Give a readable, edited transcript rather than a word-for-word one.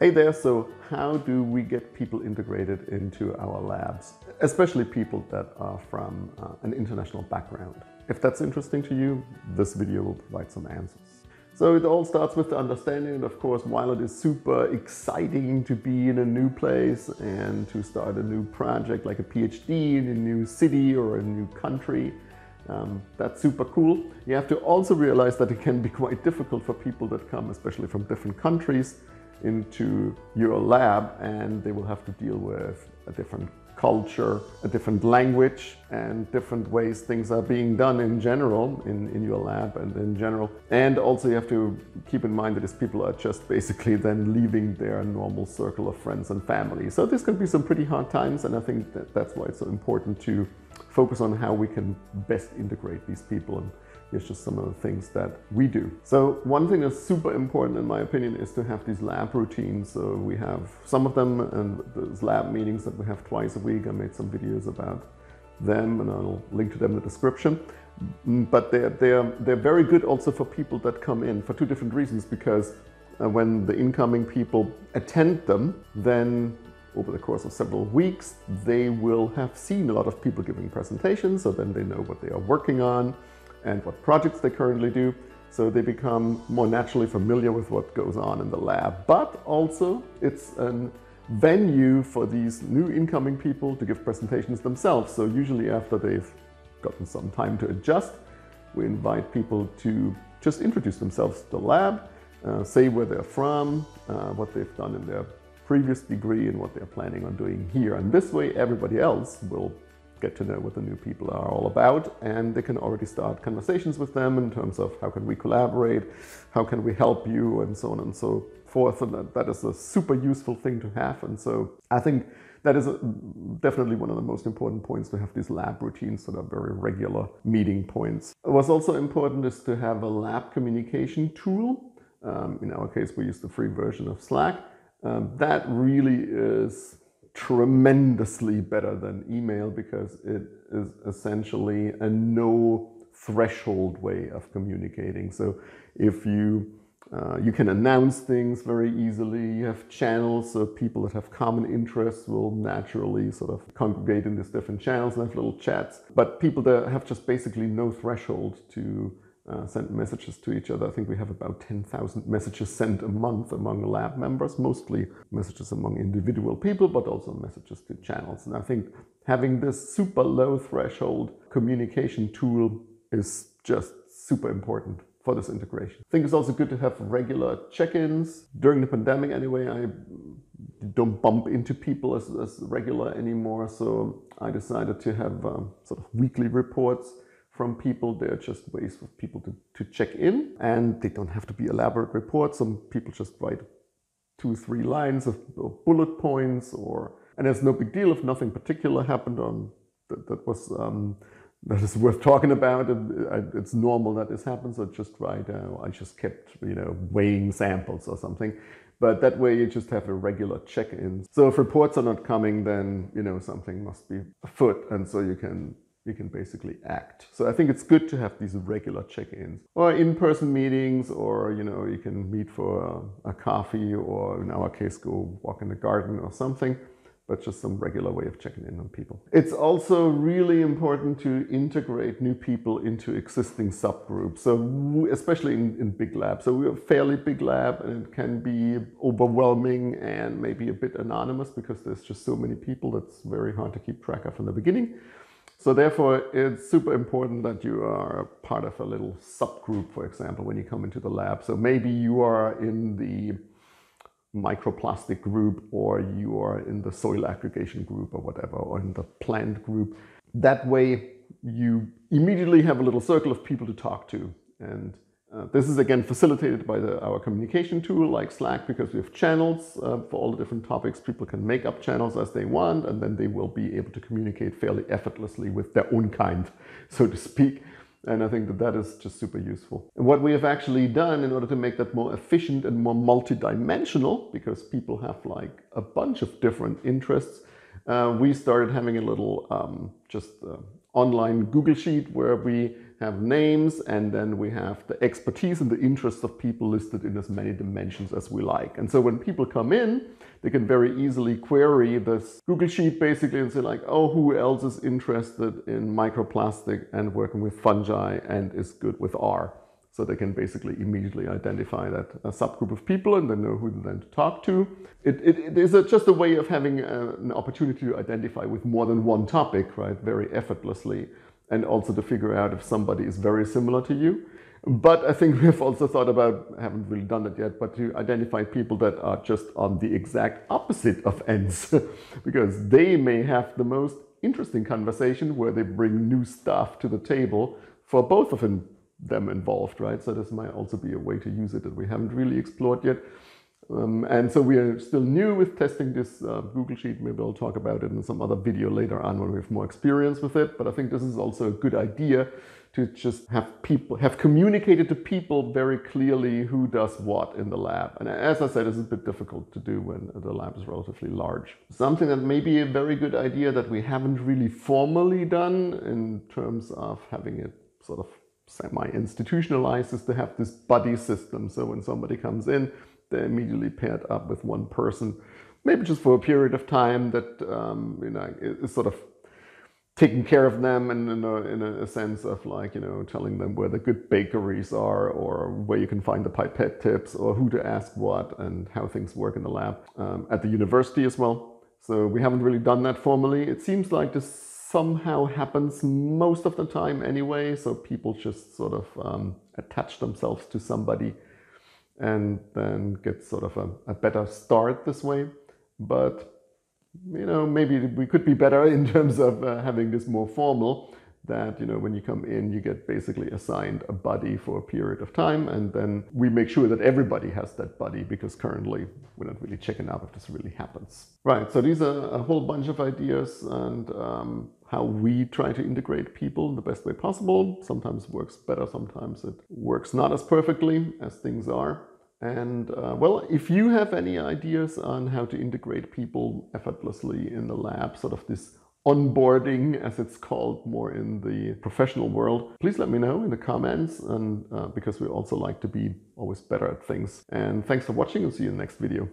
Hey there, so how do we get people integrated into our labs, especially people that are from an international background? If that's interesting to you, this video will provide some answers. So it all starts with the understanding, and of course, while it is super exciting to be in a new place and to start a new project like a PhD in a new city or a new country, that's super cool. You have to also realize that it can be quite difficult for people that come, especially from different countries, into your lab, and they will have to deal with a different culture, a different language, and different ways things are being done in general in your lab and in general. And also you have to keep in mind that these people are just basically then leaving their normal circle of friends and family. So this could be some pretty hard times, and I think that that's why it's so important to focus on how we can best integrate these people. And here's just some of the things that we do. So one thing that's super important in my opinion is to have these lab routines. So we have some of them, and those lab meetings that we have twice a week. I made some videos about them and I'll link to them in the description. But they're very good also for people that come in for two different reasons, because when the incoming people attend them, then over the course of several weeks, they will have seen a lot of people giving presentations, so then they know what they are working on and what projects they currently do. So they become more naturally familiar with what goes on in the lab. But also it's a venue for these new incoming people to give presentations themselves. So usually after they've gotten some time to adjust, we invite people to just introduce themselves to the lab, say where they're from, what they've done in their previous degree and what they're planning on doing here. And this way everybody else will get to know what the new people are all about, and they can already start conversations with them in terms of how can we collaborate, how can we help you, and so on and so forth. And that is a super useful thing to have. And so I think that is definitely one of the most important points, to have these lab routines that are very regular meeting points. What's also important is to have a lab communication tool. In our case, we use the free version of Slack. That really is tremendously better than email, because it is essentially a no threshold way of communicating. So if you can announce things very easily, you have channels, so people that have common interests will naturally sort of congregate in these different channels and have little chats. But people that have just basically no threshold to send messages to each other. I think we have about 10,000 messages sent a month among lab members, mostly messages among individual people, but also messages to channels. And I think having this super low threshold communication tool is just super important for this integration. I think it's also good to have regular check-ins. During the pandemic anyway, I don't bump into people as regular anymore. So I decided to have sort of weekly reports from people. They're just ways for people to check in, and they don't have to be elaborate reports. Some people just write 2 or 3 lines of bullet points, and there's no big deal if nothing particular happened on that is worth talking about. It's normal that this happens. So just write, I just kept weighing samples or something. But that way you just have a regular check-in. So if reports are not coming, then something must be afoot, and so you can basically act. So I think it's good to have these regular check-ins, or in-person meetings, or you can meet for a coffee, or in our case go walk in the garden or something, but just some regular way of checking in on people. It's also really important to integrate new people into existing subgroups, so especially in big labs. So we're a fairly big lab, and it can be overwhelming and maybe a bit anonymous because there's just so many people that's very hard to keep track of from the beginning. So therefore, it's super important that you are part of a little subgroup, for example, when you come into the lab. So maybe you are in the microplastic group, or you are in the soil aggregation group or whatever, or in the plant group. That way, you immediately have a little circle of people to talk to. And this is again facilitated by our communication tool like Slack, because we have channels for all the different topics. People can make up channels as they want, and then they will be able to communicate fairly effortlessly with their own kind, so to speak. And I think that is just super useful. And what we have actually done in order to make that more efficient and more multidimensional, because people have like a bunch of different interests, we started having a little just online Google Sheet where we have names, and then we have the expertise and the interests of people listed in as many dimensions as we like. And so when people come in, they can very easily query this Google Sheet basically and say like, oh, who else is interested in microplastic and working with fungi and is good with R? So they can basically immediately identify that a subgroup of people, and they know who then to talk to. It is just a way of having an opportunity to identify with more than one topic, right, very effortlessly, and also to figure out if somebody is very similar to you. But I think we've also thought about, haven't really done it yet, but to identify people that are just on the exact opposite of ends, because they may have the most interesting conversation where they bring new stuff to the table for both of them involved, right? So this might also be a way to use it that we haven't really explored yet. And so we are still new with testing this Google Sheet. Maybe I'll talk about it in some other video later on when we have more experience with it. But I think this is also a good idea to just have people, have communicated to people very clearly who does what in the lab. And as I said, this is a bit difficult to do when the lab is relatively large. Something that may be a very good idea that we haven't really formally done in terms of having it sort of semi-institutionalized is to have this buddy system. So when somebody comes in, they're immediately paired up with one person, maybe just for a period of time that you know, is sort of taking care of them, and in a sense of like, you know, telling them where the good bakeries are, or where you can find the pipette tips, or who to ask what, and how things work in the lab at the university as well. So we haven't really done that formally. It seems like this somehow happens most of the time anyway, so people just sort of attach themselves to somebody and then get sort of a better start this way. But, you know, maybe we could be better in terms of having this more formal, that, you know, when you come in, you get basically assigned a buddy for a period of time, and then we make sure that everybody has that buddy, because currently we're not really checking out if this really happens. Right, so these are a whole bunch of ideas, and how we try to integrate people in the best way possible. Sometimes works better, sometimes it works not as perfectly as things are. And well, if you have any ideas on how to integrate people effortlessly in the lab, sort of this onboarding, as it's called more in the professional world, please let me know in the comments, and because we also like to be always better at things. And thanks for watching, and see you in the next video.